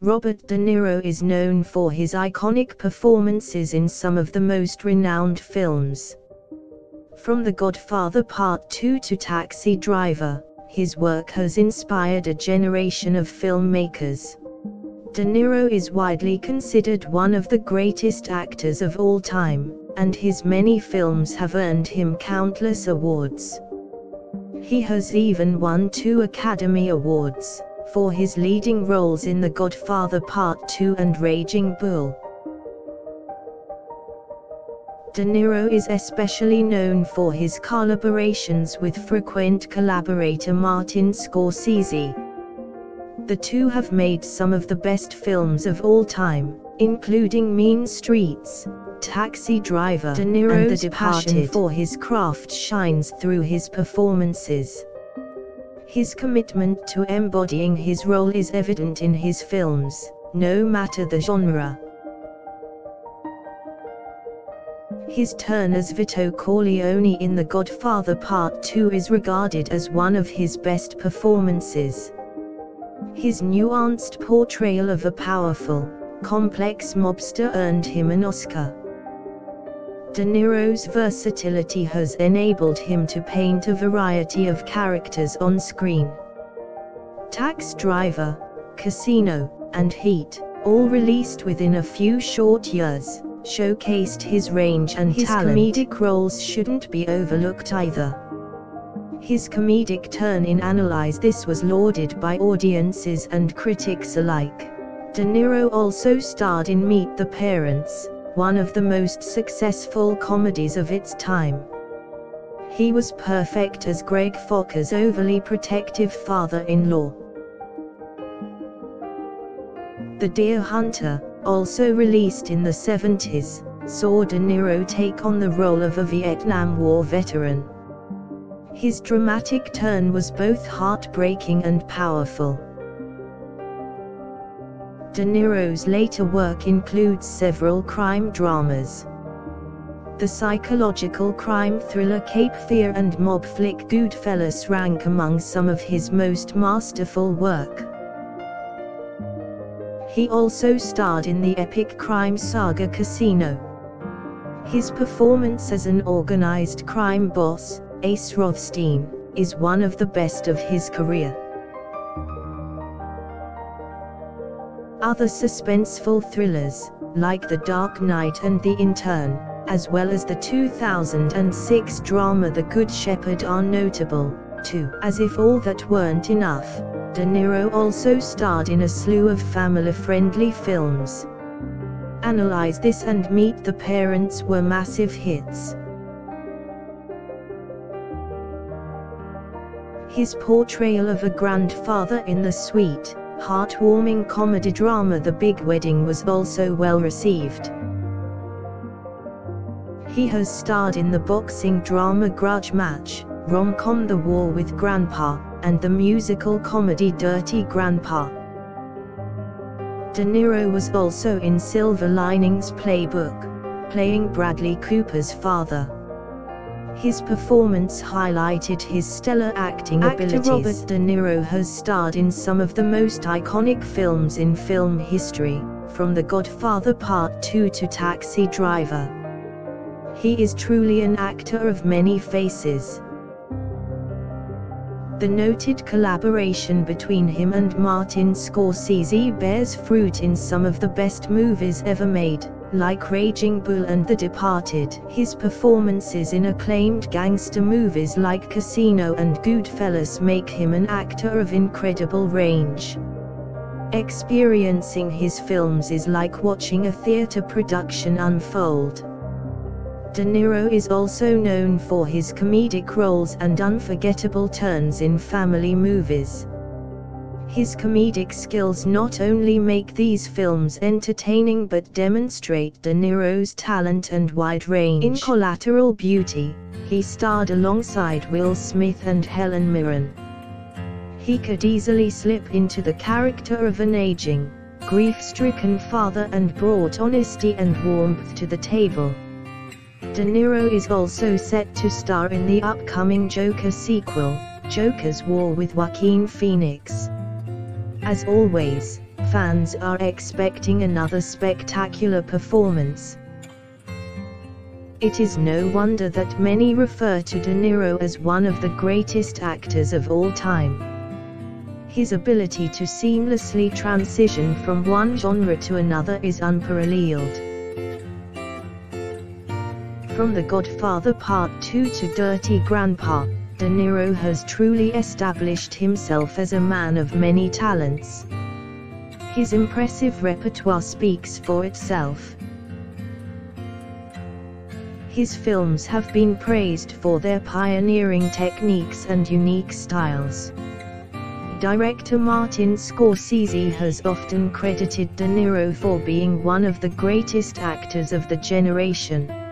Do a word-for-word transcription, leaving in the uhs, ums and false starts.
Robert De Niro is known for his iconic performances in some of the most renowned films. From The Godfather Part Two to Taxi Driver, his work has inspired a generation of filmmakers. De Niro is widely considered one of the greatest actors of all time, and his many films have earned him countless awards. He has even won two Academy Awards for his leading roles in The Godfather Part Two and Raging Bull. De Niro is especially known for his collaborations with frequent collaborator Martin Scorsese. The two have made some of the best films of all time, including Mean Streets, Taxi Driver, De Niro's and The Departed. Passion for his craft shines through his performances. His commitment to embodying his role is evident in his films, no matter the genre. His turn as Vito Corleone in The Godfather Part Two is regarded as one of his best performances. His nuanced portrayal of a powerful, complex mobster earned him an Oscar. De Niro's versatility has enabled him to paint a variety of characters on screen. Taxi Driver, Casino, and Heat, all released within a few short years, showcased his range and his talent. His comedic roles shouldn't be overlooked either. His comedic turn in Analyze This was lauded by audiences and critics alike. De Niro also starred in Meet the Parents, one of the most successful comedies of its time. He was perfect as Greg Focker's overly protective father-in-law. The Deer Hunter, also released in the seventies, saw De Niro take on the role of a Vietnam War veteran. His dramatic turn was both heartbreaking and powerful. De Niro's later work includes several crime dramas. The psychological crime thriller Cape Fear and mob flick Goodfellas rank among some of his most masterful work. He also starred in the epic crime saga Casino. His performance as an organized crime boss, Ace Rothstein, is one of the best of his career. Other suspenseful thrillers, like The Dark Knight and The Intern, as well as the two thousand six drama The Good Shepherd, are notable, too. As if all that weren't enough, De Niro also starred in a slew of family-friendly films. Analyze This and Meet the Parents were massive hits. His portrayal of a grandfather in the sweet, heartwarming comedy drama The Big Wedding was also well received. He has starred in the boxing drama Grudge Match, rom-com The War with Grandpa, and the musical comedy Dirty Grandpa. De Niro was also in Silver Linings Playbook, playing Bradley Cooper's father. His performance highlighted his stellar acting Actor abilities. Robert De Niro has starred in some of the most iconic films in film history, from The Godfather Part Two to Taxi Driver. He is truly an actor of many faces. The noted collaboration between him and Martin Scorsese bears fruit in some of the best movies ever made, like Raging Bull and The Departed. His performances in acclaimed gangster movies like Casino and Goodfellas make him an actor of incredible range. Experiencing his films is like watching a theater production unfold. De Niro is also known for his comedic roles and unforgettable turns in family movies. His comedic skills not only make these films entertaining but demonstrate De Niro's talent and wide range. In Collateral Beauty, he starred alongside Will Smith and Helen Mirren. He could easily slip into the character of an aging, grief-stricken father and brought honesty and warmth to the table. De Niro is also set to star in the upcoming Joker sequel, Joker's War with Joaquin Phoenix. As always, fans are expecting another spectacular performance. It is no wonder that many refer to De Niro as one of the greatest actors of all time. His ability to seamlessly transition from one genre to another is unparalleled. From The Godfather Part Two to Dirty Grandpa, De Niro has truly established himself as a man of many talents. His impressive repertoire speaks for itself. His films have been praised for their pioneering techniques and unique styles. Director Martin Scorsese has often credited De Niro for being one of the greatest actors of the generation.